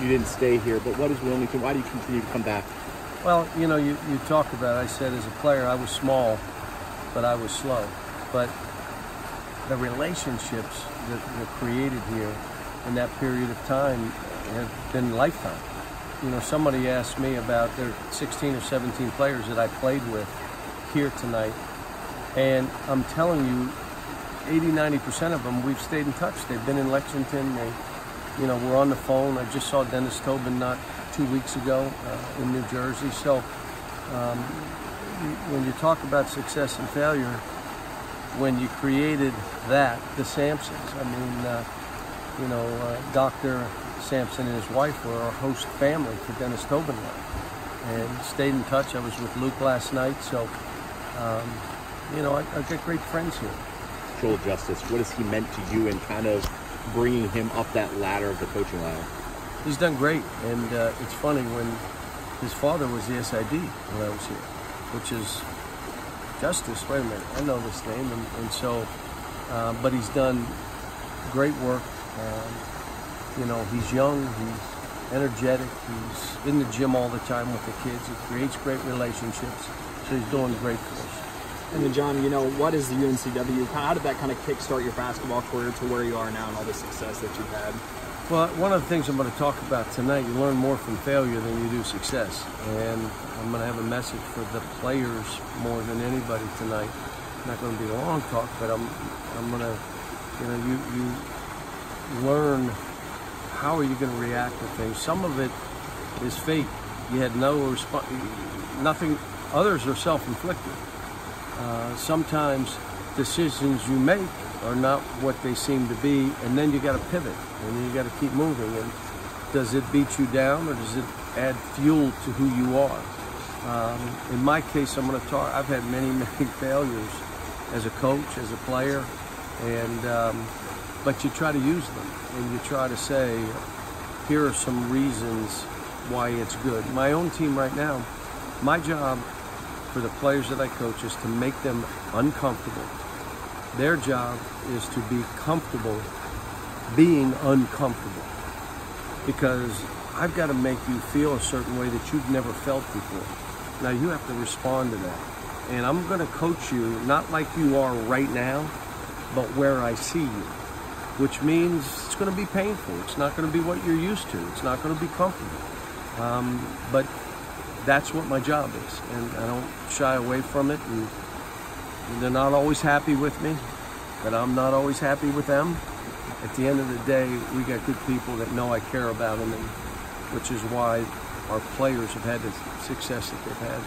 you didn't stay here, but what is Wilmington? Why do you continue to come back? Well, you know, you talked about it. I said as a player I was small, but I was slow. But the relationships that were created here in that period of time have been lifetime. You know, somebody asked me about their 16 or 17 players that I played with here tonight, and I'm telling you, 80-90% of them, we've stayed in touch. They've been in Lexington. They, you know, we're on the phone. I just saw Dennis Tobin not 2 weeks ago in New Jersey. So when you talk about success and failure, when you created that, the Sampsons, I mean, you know, Dr. Sampson and his wife were our host family for Dennis Tobin and stayed in touch. I was with Luke last night, so, you know, I've got great friends here. Joel Justice, what has he meant to you and kind of bringing him up that ladder of the coaching ladder? He's done great, and it's funny, when his father was the SID when I was here, which is Justice, wait a minute, I know this name, and so, but he's done great work. You know, he's young, he's energetic, he's in the gym all the time with the kids, he creates great relationships, so he's doing great for us. And then, John, you know, what is the UNCW? How did that kind of kickstart your basketball career to where you are now and all the success that you've had? Well, one of the things I'm going to talk about tonight, you learn more from failure than you do success. And I'm going to have a message for the players more than anybody tonight. Not going to be a long talk, but I'm going to, you know, you learn how are you going to react to things. Some of it is fate. You had no response, nothing. Others are self-inflicted. Sometimes decisions you make are not what they seem to be, and then you got to pivot, and then you got to keep moving. And does it beat you down, or does it add fuel to who you are? In my case, I'm going to talk. I've had many, many failures as a coach, as a player, and but you try to use them, and you try to say, here are some reasons why it's good. My own team right now, my job for the players that I coach is to make them uncomfortable. Their job is to be comfortable being uncomfortable, because I've got to make you feel a certain way that you've never felt before. Now you have to respond to that. And I'm going to coach you not like you are right now, but where I see you, which means it's going to be painful. It's not going to be what you're used to. It's not going to be comfortable. But that's what my job is, and I don't shy away from it, and they're not always happy with me, but I'm not always happy with them. At the end of the day, we got good people that know I care about them, and which is why our players have had the success that they've had.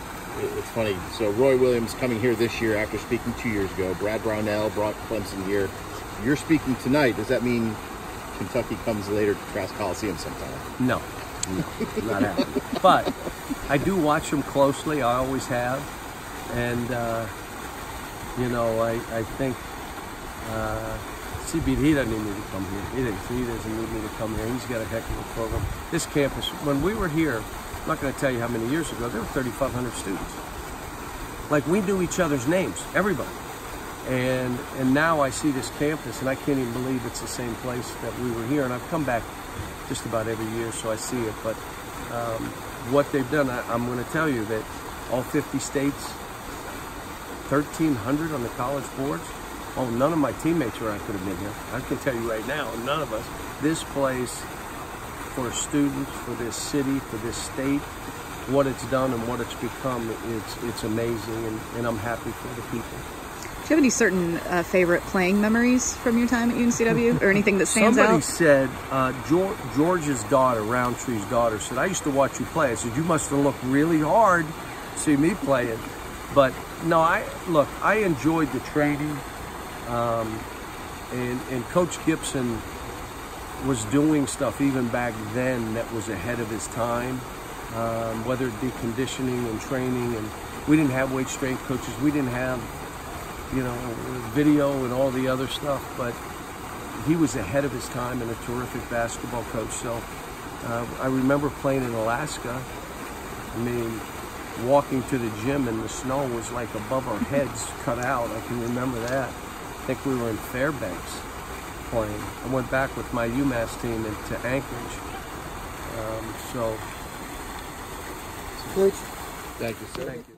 It's funny, so Roy Williams coming here this year after speaking 2 years ago, Brad Brownell brought Clemson here. You're speaking tonight. Does that mean Kentucky comes later to Trask Coliseum sometime? No. No, not happening. But I do watch them closely. I always have. And, you know, I think CBD doesn't need me to come here. He doesn't need me to come here. He's got a heck of a program. This campus, when we were here, I'm not going to tell you how many years ago, there were 3,500 students. Like, we knew each other's names, everybody. And now I see this campus, and I can't even believe it's the same place that we were here. And I've come back just about every year, so I see it. But what they've done, I'm going to tell you that all 50 states, 1,300 on the college boards. Oh, none of my teammates were. I could have been here. I can tell you right now, none of us. This place for students, for this city, for this state, what it's done and what it's become, it's amazing, and I'm happy for the people. Do you have any certain favorite playing memories from your time at UNCW, or anything that stands out? Somebody said, George's daughter, Roundtree's daughter, said, I used to watch you play. I said, you must have looked really hard to see me play it. But no, I enjoyed the training. And Coach Gibson was doing stuff even back then that was ahead of his time, whether it be conditioning and training. And we didn't have weight strength coaches. We didn't have, you know, video and all the other stuff, but he was ahead of his time and a terrific basketball coach. So I remember playing in Alaska. I mean, walking to the gym and the snow was like above our heads cut out. I can remember that. I think we were in Fairbanks playing. I went back with my UMass team to Anchorage So, Coach. Thank you, sir. Thank you.